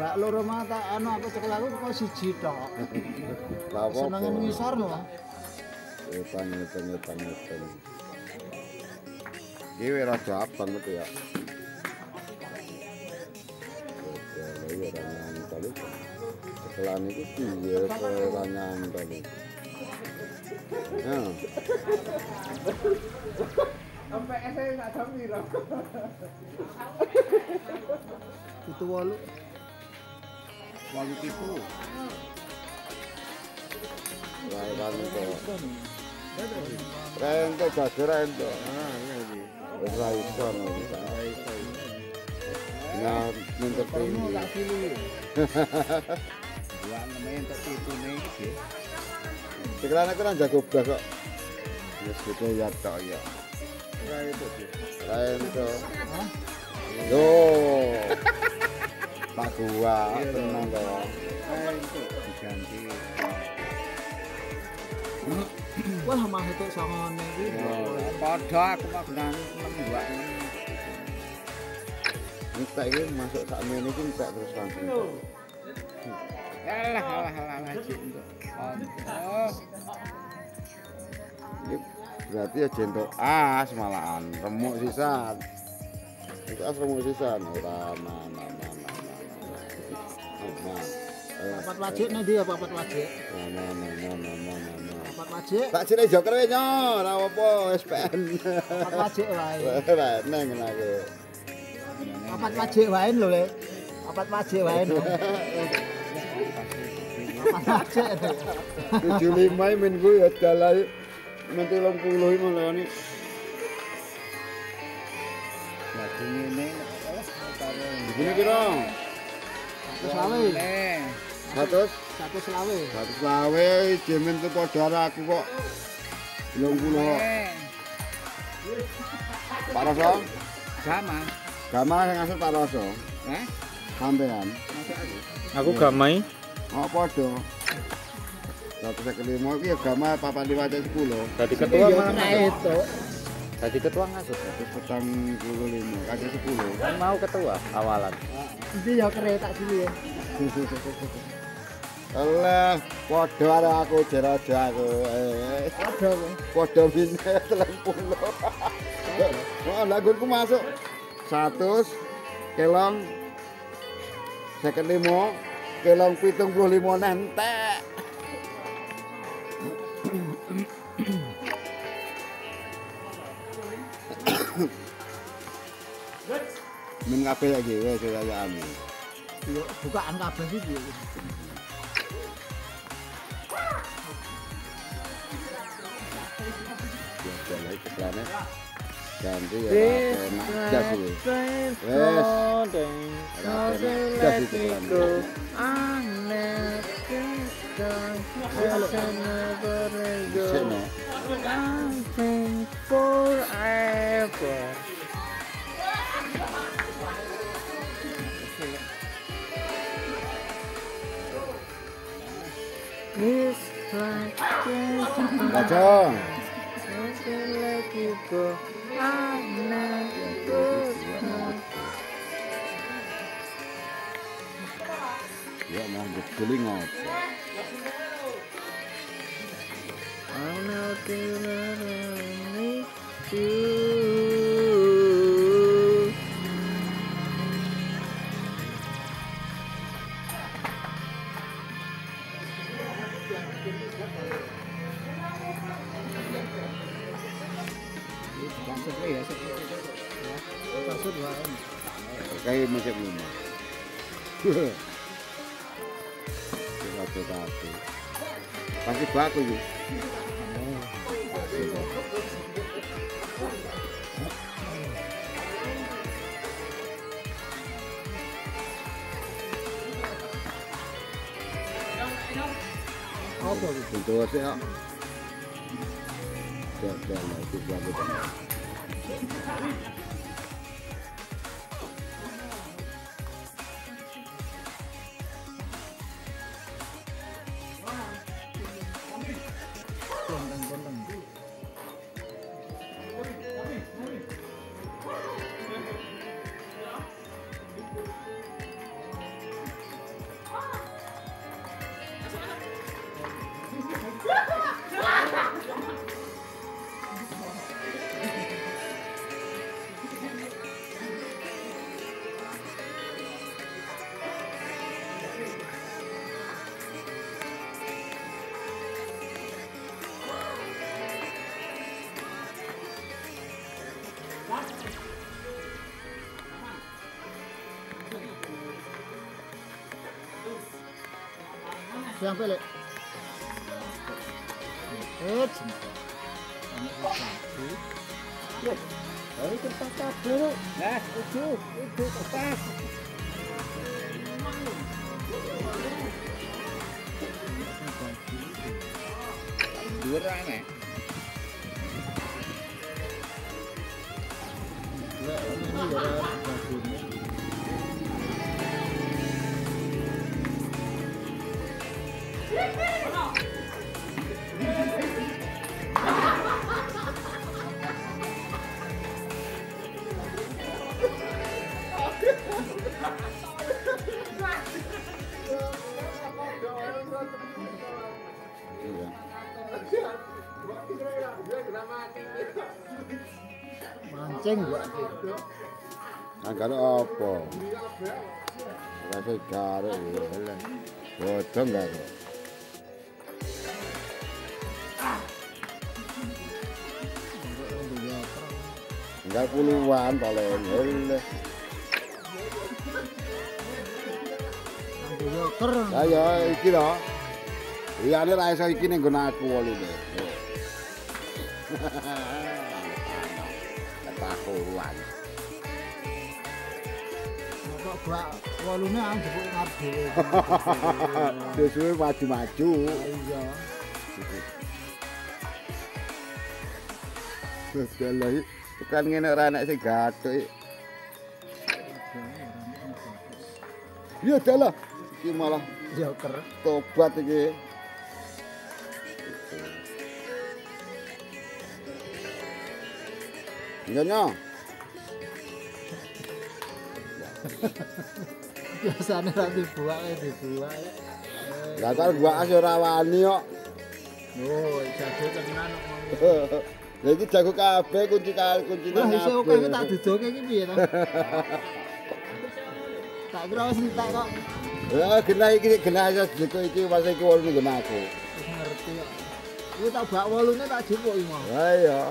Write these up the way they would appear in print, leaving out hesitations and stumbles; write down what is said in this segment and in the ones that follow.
Mbak loro mata anu aku cekel aku kok siji tok. Senenge ngisor lho. Ya panget-panget. Iki ora jawab banget ya. Ya ora nyantai. Cekelan iku piye ora nyantai. Ya. Sampai esai gak ada mirah. Itu walu. Walu tipu. Rento jadi rento. Raisan. Nah, menterpilih. Buat namanya menterpilih nih. Sekarang aku jago belah kok. Ya sudah ya tak ya. Lain itu, yo, Pak Gua tenang dong. Diganti. Wah mah itu sama negri. Pada aku mah dengan Gua ini. Minta ini masuk saat ini pun tak terus langsung. Alah cinta. Berarti ya jendok as malahan remuk sisan. Itu as remuk sisan. Papat wajik nanti ya papat wajik. Papat wajik. Tak sini jokernya nyor, apa SPN. Papat wajik wain. Neng lagi. Papat wajik wain loh le. Papat wajik wain. 75 minggu ya jalan. Nanti lom puluh ini malah ni. Jadi ini, begini kira. Satu selawe. Jamin tu kau darah aku kok. Lom puluh. Pak Roso. Gamai yang asal Pak Roso. Sampaian. Aku gamai. Apa tu? Satu sekali mau dia gamai papa diwajah 10. Tadi ketua mana itu? Tadi ketua ngasut. 75 kasih 10. Kan mau ketua awalan. Itu ya kereta sini ya. Allah, podo ada aku jeraja aku. Podo bintang 70. Oh, laguku masuk 100 kelong 75 kelong 75 nanti. Min kabeh lagi wae kayakane. Yo bukaan kabeh iki. Ya jalan iki jane. Ganti ya enak jas iki. Wes. Jas iki aneh. Something forever. This time, something like you go. I'm not good. Yeah, now I'm just pulling out. I'm not gonna miss you. Kayak masih belum. Satu-satu. Pasti baku tu. Apa tu? Itu saya. Jangan lagi baku. Terima kasih telah menonton! Sampai lek. Dari kertas kabel. Nah, ujuk kertas. Dua nih. Mancing gua. Anggar apa? Rasa garuk lho. Bodong garuk. Enggak puluhan paling. Ayo iki lho. Liyane ra iso iki ning nggon aku wae lho. Ketahuan. Kok gak walune aku jebuk ngarep dhewe. Sesuwe maju-maju. Iya. Wes dalai tekan ngene ora enak sing gathuk. Iya dalah. Iki malah joker. Tobat iki. Nyonya. Biasane ra dibuake dibuak. Lah karo buak yo ora wani kok. Oh, jago tenan kok. Lah iki jago kabeh kunci kali kuncine. Wis oke iki tak dudoke iki piye to? Tak kira wis entek kok. Ya genah iki genah jeko iki pas iki wolu nggonanku. Wis ngerti kok. Kuwi tak bak wolune tak jupuk iki mau. Ha iya.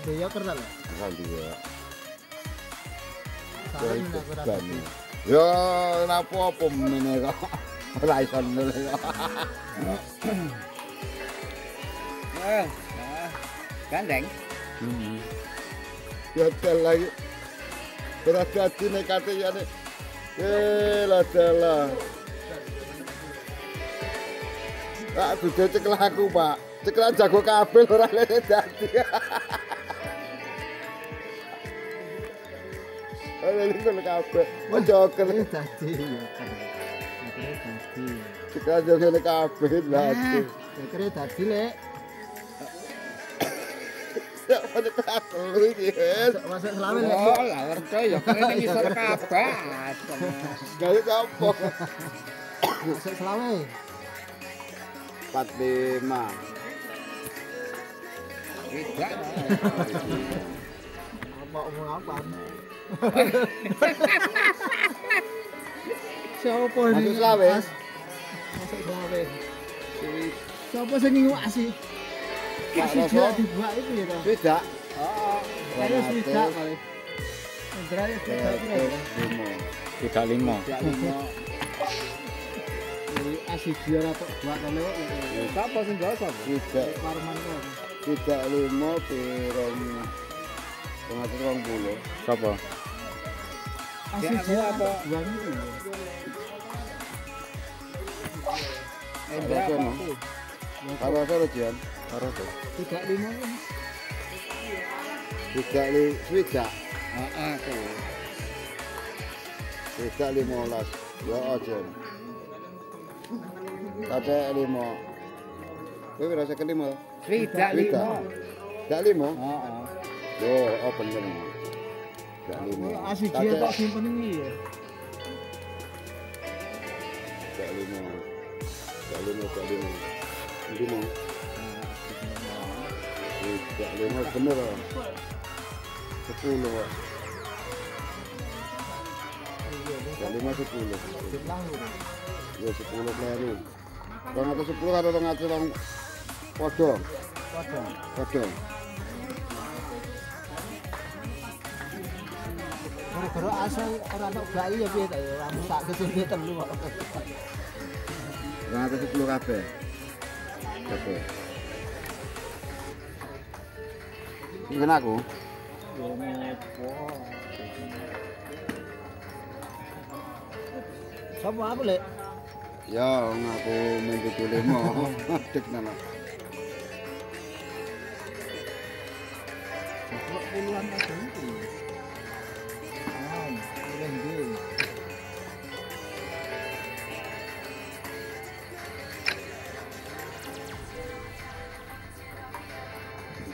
Dia kenal ya? Kenal dia. Saring nak berat. Yo, kenapa apa ini kok? Raisan ini kok. Gandeng. Gagal lagi. Berat hati nih katanya nih. Ladalah. Tak sudah cekel aku pak. Cekelan jago kabel orang lain jadi. Oleh itu kalau kabeh menjoker dadi ya kan. Dadi. Kita joker kabeh dadi. Joker dadi lek. Ya padha telu iki wis. Masuk selawe lek. Oh, lah werto ya kene ngisor kabeh. Gawe apa? Masuk selawe. 45. Tidak. Apa ngomong siapa ini? Masuk Slawe siapa yang nginguak sih? Kasih juga dibuat itu ya? Tidak saya tidak Indra ya sudah 35 asih dia atau buat oleh siapa yang jauh? Tidak 5 pirongnya pengatur orang bulu siapa? Asih dia apa? Berapa tu? Berapa rupiah? Berapa? 35. 35. Ah, tu. 35 ya ajen. Ada 5. Kau berasa ke 5? 35. 35? Ah, yo, open ni. Asih dia tak simpen ni ya. Tak lima bener. 10. 10. Ya 10 baru. Bang atau 10 atau ngatur bang podong. Gara-gara asal orang nak bayi ya biar tak ya, kamu tak kesulitan terlalu. Rata 10 kafe. Kafe. Ini kena aku. Siapa aku lek? Ya, aku mimpi boleh mau dek nana. 20-an macam tu.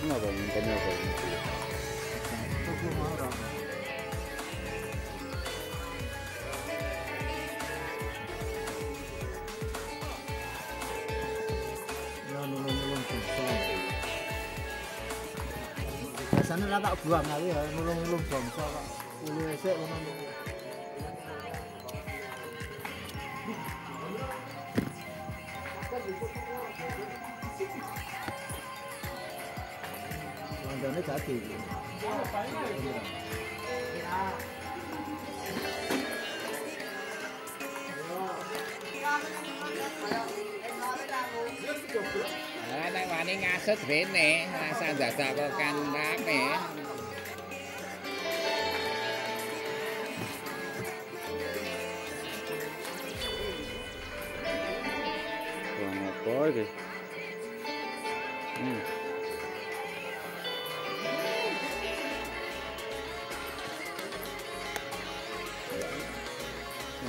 Kenapa mintanya apa itu? Aku marah. Sana lah tak buang lagi ya, nulung-nulung bangsa Pak. Ulu esek ngono. Mandane kaki. Nang wani ngasut rene, rasa dadak kok kan rame. Wah, apa iki?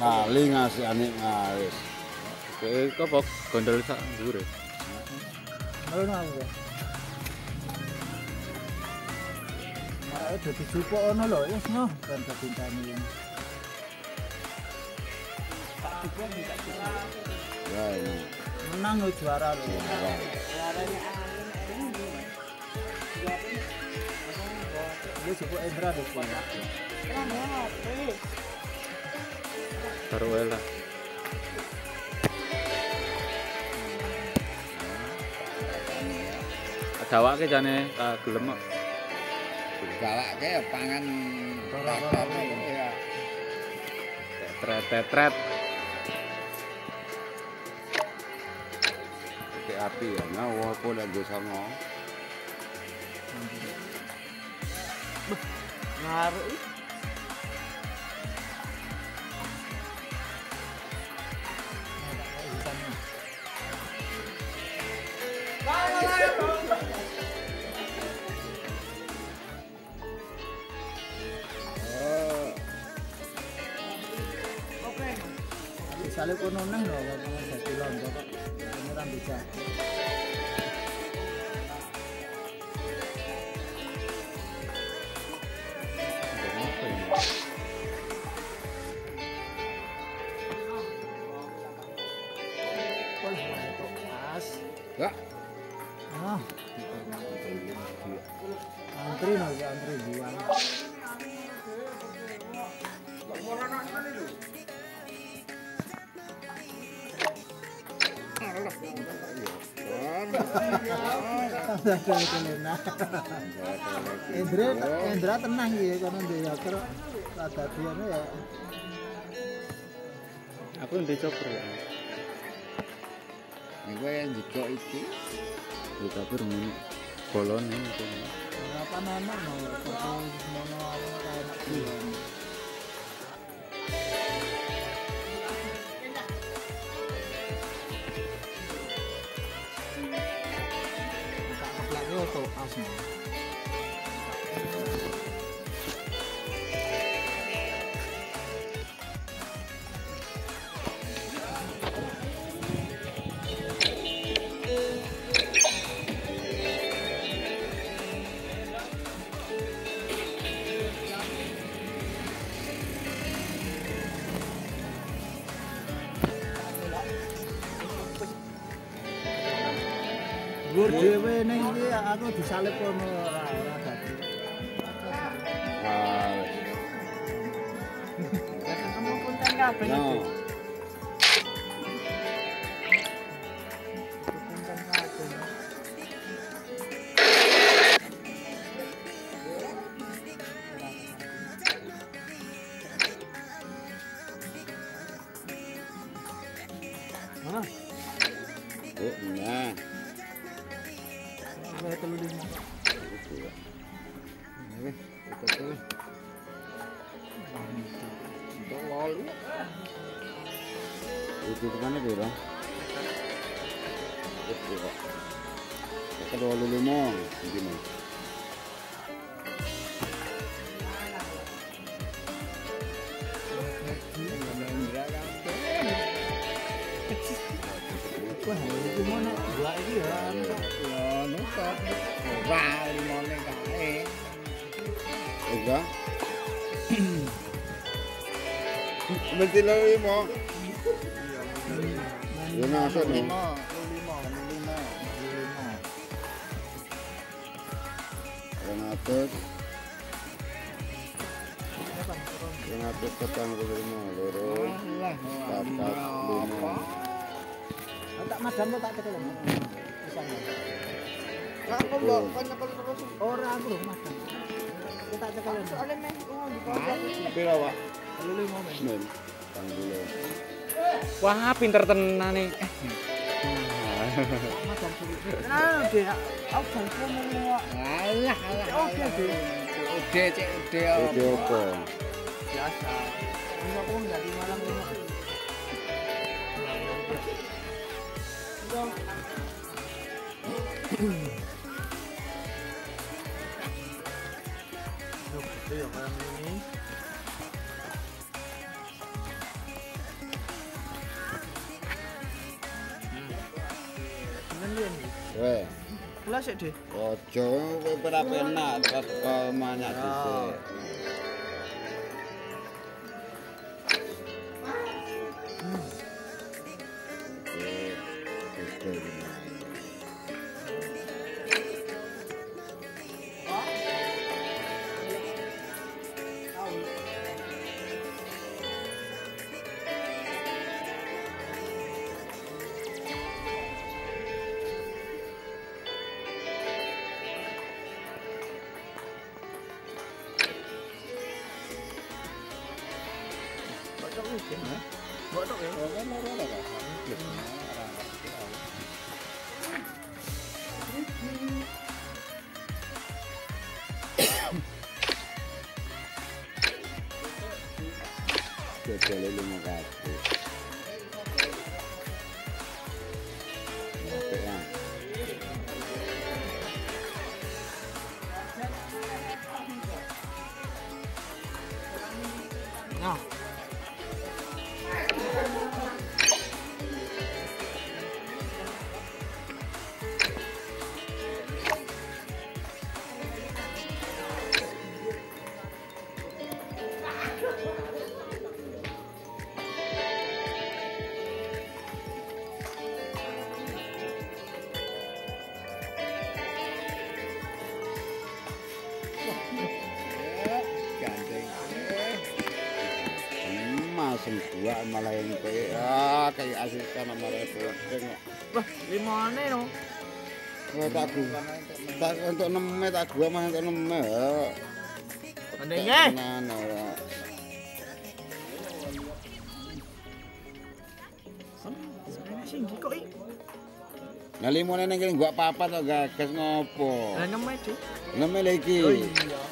Lali ngasih anik ngaris. Oke, kok gondol sak dhuwur. Kalau nak apa? Ada tapi cukup orang loh, ya semua kan tercinta ni. Tak cukup ni tak cukup. Menang tu juara loh. Juaranya angin. Dia cukup Indra tu pun. Taruhlah. Dawak ke jane gelem kok. Dawak ke pangan tret. Iki api ya, ngawur pola nggo sango. Ngaruh iki. Kalau kono nang lho satu londo kok ora bisa. Lah. Ah. Antri nang antri buang. Indra tenang ya karena dia kerok ada biarnya ya. Aku udah coper ya. Gue yang jikok itu, jikok berminyak kolon ini. Berapa nama mau kolon mana kayak begini? Atau asma. nggur dhewe ning iki aku disalip kono ora dadi. Ah. Kamu punten kabeh. Mesti lima. Lima tu. Lima. Lima tu petang lima lorong. Dapat lima. Tak macam tu tak terlalu. Aku belum. Orang aku belum macam. Tak terlalu. Soalnya memang di kawasan. Berapa? Lima moment. Wah, pinter tenan nih. Nah, dia, aku bantu mau. Alah. Oke deh. Oke. Biasa. Enggak pun jadi malam ini. Yuk, malam ini. Weh. Kula sik, Dik. Aja kowe ora penak teko manyak dhisik. Malah yang kayak asisten sama repot tengok. Wah, limane no. Tak aku. Tak untuk 6 tak gua mah untuk 6. Mendinge. Sing kok iki. Lah limone ning gua papat kok gagas ngopo? Lah 6 e, Dik. 6 e lagi. Oh iya.